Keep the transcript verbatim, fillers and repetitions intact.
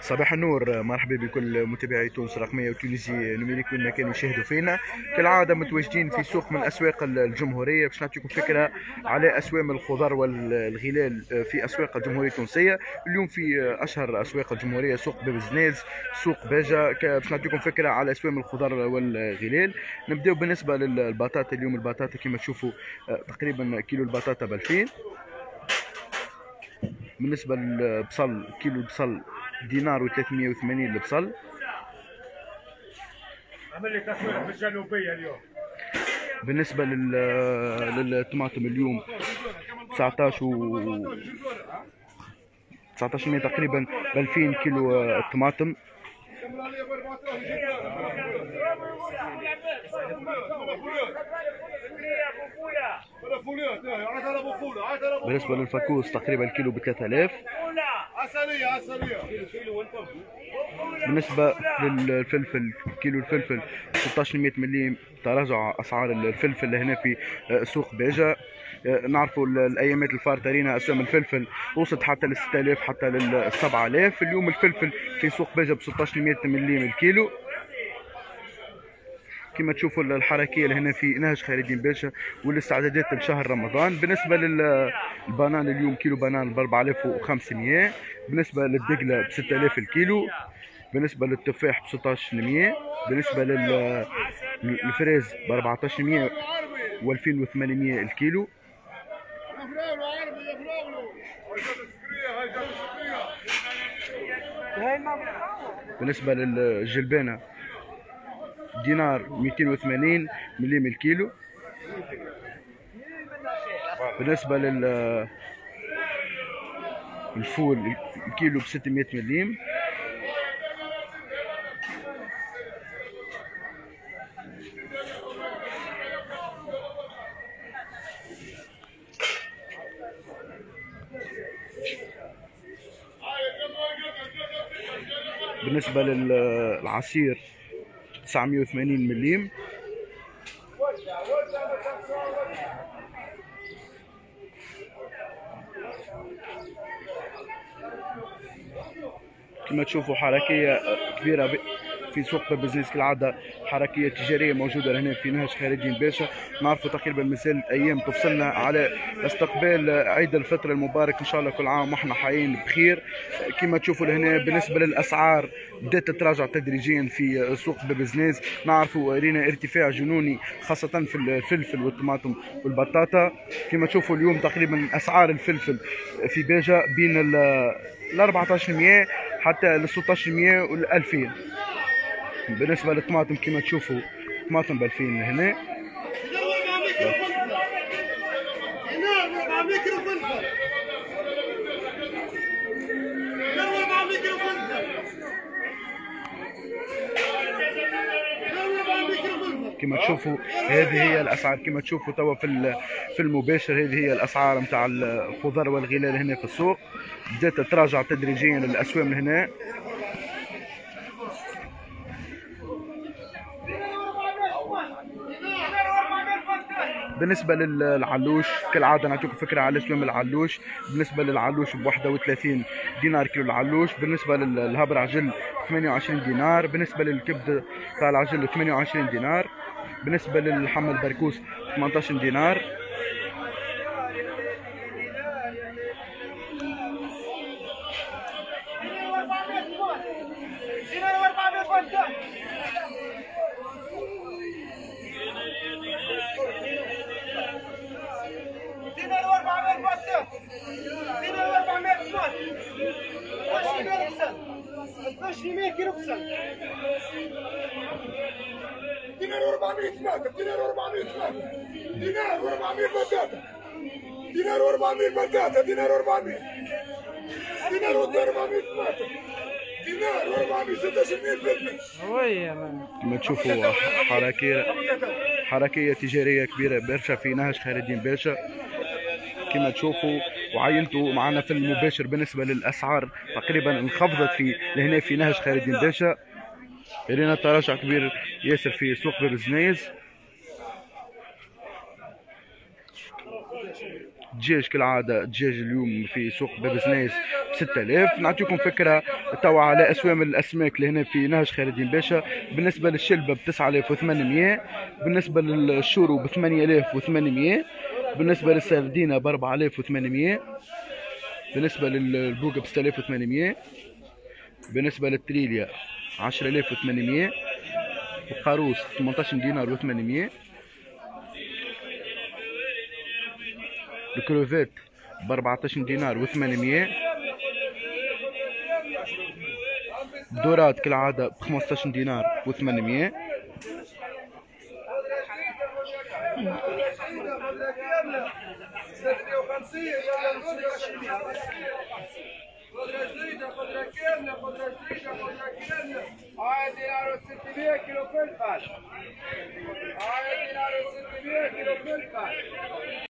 صباح النور، مرحبا بكل متابعي تونس رقمية وتونسي نوميريك وين ما كانوا يشاهدوا فينا. كالعادة متواجدين في سوق من أسواق الجمهورية باش نعطيكم فكرة على أسوام الخضار والغلال في أسواق الجمهورية التونسية. اليوم في أشهر أسواق الجمهورية سوق باب الزناز، سوق باجة، باش نعطيكم فكرة على أسوام الخضار والغلال. نبداو بالنسبة للبطاطا. اليوم البطاطا كما تشوفوا تقريبا كيلو البطاطا بألفين. بالنسبة للبصل، كيلو بصل دينار و ثلاثمائة وثمانين البصل. عمل لي تصوير في الجنوبية اليوم. بالنسبة لل للطماطم اليوم تسعطاش و تسعطاش مية تقريبا ب ألفين كيلو الطماطم. بالنسبة للفكوس تقريبا الكيلو ب ثلاثة آلاف. بالنسبة للفلفل، كيلو الفلفل ستة عشر مية مليم. تراجع أسعار الفلفل هنا في سوق باجة. نعرفوا الأيامات الفارطة رينا أسعار الفلفل وصلت حتى لل ستة آلاف حتى لل سبعة آلاف. اليوم الفلفل في سوق باجة ب ستة عشر مية مليم الكيلو. كما تشوفوا الحركيه لهنا في نهج خير الدين باشا والاستعدادات لشهر رمضان. بالنسبه للبنان اليوم كيلو بنان ب أربعة آلاف وخمسمائة، بالنسبه للدقله ب ستة آلاف الكيلو، بالنسبه للتفاح ب ستة عشر مية، بالنسبه للفريز ب أربعة عشر مية وألفين وثمانمائة الكيلو. بالنسبه للجلبانه دينار مئتين وثمانين مليم الكيلو. بالنسبة لل الفول الكيلو ب ستمائة مليم. بالنسبة للعصير تسعمائة وثمانين مليم. كما تشوفوا حركية كبيرة في سوق بابزنيس. كالعادة حركية تجارية موجودة هنا في نهج خير الدين باشا. نعرفوا تقريبا مازال أيام تفصلنا على استقبال عيد الفطر المبارك، إن شاء الله كل عام وإحنا حيين بخير. كما تشوفوا لهنا بالنسبة للأسعار بدأت تتراجع تدريجيا في سوق بابزنيس. نعرفوا رينا ارتفاع جنوني خاصة في الفلفل والطماطم والبطاطا. كما تشوفوا اليوم تقريبا أسعار الفلفل في باجة بين ال أربعة عشر مية حتى ال ستة عشر مية وال ألفين. بالنسبة للطماطم كما تشوفوا طماطم بألفين هنا. كما تشوفوا هذه هي الأسعار. كما تشوفوا توا في في المباشر هذه هي الأسعار نتاع الخضار والغلال هنا في السوق. بدأت تتراجع تدريجيا الأسوام هنا. بالنسبة للعلوش كالعادة نعطيكم فكرة على أسوام العلوش. بالنسبة للعلوش بواحدة وثلاثين دينار كيلو العلوش. بالنسبة للهبر عجل ثمانية وعشرين دينار. بالنسبة للكبد تاع العجل ثمانية وعشرين دينار. بالنسبة للحمل البركوس ثمانية عشر دينار. كما تشوفوا حركية حركية تجارية كبيرة برشا في نهج خير الدين باشا. كما تشوفوا وعينتوا معنا في المباشر بالنسبة للأسعار تقريبا انخفضت في لهنا في نهج خير الدين باشا. لنا تراجع كبير ياسر في سوق باب الزنايز. الدجاج كالعاده، الدجاج اليوم في سوق باب سنايس ب ستة آلاف. نعطيكم فكره توا على اسوام الاسماك اللي هنا في نهج خالدين باشا. بالنسبه للشلبه ب تسعة آلاف وثمانمائة، بالنسبه للشورو ب ثمانية آلاف وثمانمائة، بالنسبه للسردينه ب أربعة آلاف وثمانمائة، بالنسبه للبوقه ب ستة آلاف وثمانمائة، بالنسبه للتريليا عشرة آلاف وثمانمائة، القاروس ثمانية عشر دينار وثمانمائة، الكروفيت ب أربعة عشر دينار وثمانمائة، الدورات كالعاده ب خمسة عشر دينار وثمانمائة،